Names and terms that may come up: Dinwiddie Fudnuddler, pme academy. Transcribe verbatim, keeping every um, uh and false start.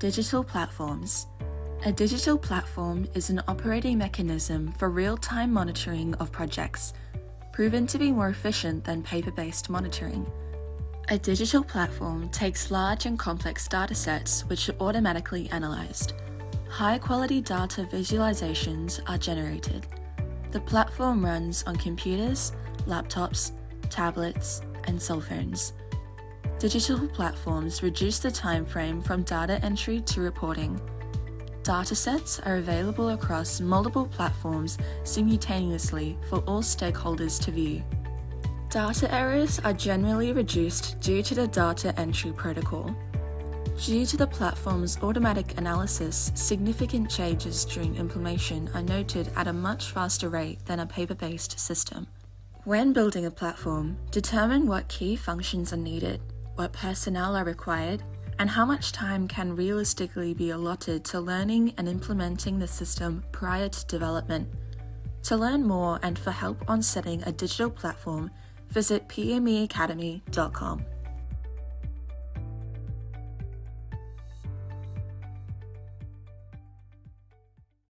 Digital platforms. A digital platform is an operating mechanism for real-time monitoring of projects, proven to be more efficient than paper-based monitoring. A digital platform takes large and complex datasets which are automatically analyzed. High-quality data visualizations are generated. The platform runs on computers, laptops, tablets, and cell phones. Digital platforms reduce the time frame from data entry to reporting. Datasets are available across multiple platforms simultaneously for all stakeholders to view. Data errors are generally reduced due to the data entry protocol. Due to the platform's automatic analysis, significant changes during implementation are noted at a much faster rate than a paper-based system. When building a platform, determine what key functions are needed, what personnel are required, and how much time can realistically be allotted to learning and implementing the system prior to development. To learn more and for help on setting a digital platform, visit p m e academy dot com.